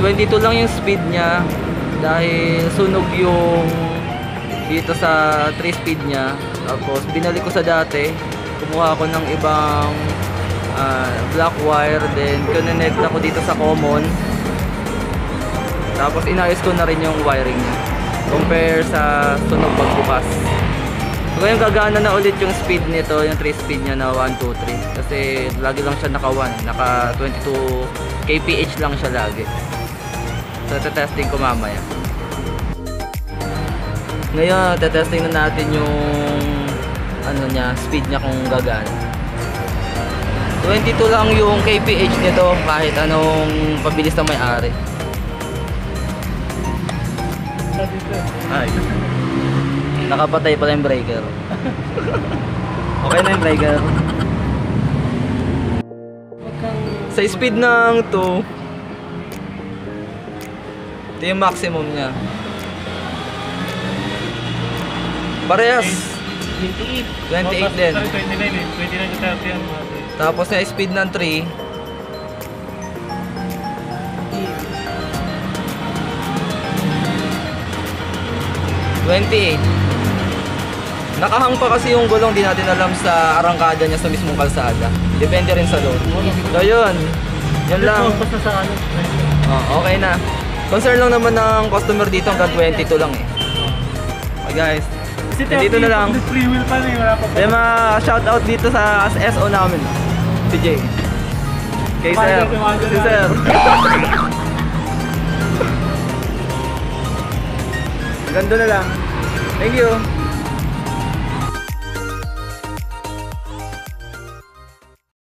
22 lang yung speed niya dahil sunog yung dito sa 3 speed niya. Tapos binalik ko sa dati, kumuha ako ng ibang black wire, then kinonect ako dito sa common, tapos inayos ko na rin yung wiring niya compare sa sunog pagbukas. So ngayon gagana na ulit yung speed nito, yung 3 speed niya na 1, 2, 3, kasi lagi lang siya naka 1, naka 22 kph lang siya lagi. So tatesting ko mamaya. Ngayon tatesting na natin yung ano niya, speed niya kung gagana. 22 lang yung kph nito kahit anong pabilis na may-ari. Ay, nakapatay pala yung breaker. Okay na yung breaker. Sa speed ng 2, ito yung maximum niya. Parehas 28 din. Tapos sa speed ng 3, nakahang pa kasi yung gulong, di natin alam sa arangkada niya sa mismong kalsada. Depende rin sa load. So yun, yun lang. Oh, okay na. Concern lang naman ng customer dito hanggang 22 lang eh. Okay guys, dito na lang. May ma-shoutout dito sa SO namin, si Jay. Kay Sir. Si Sir. Ganda na lang. Thank you.